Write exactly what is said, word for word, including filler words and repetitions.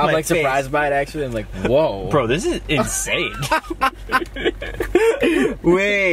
I'm like, like surprised by it actually. I'm like, whoa, bro, this is insane. Wait.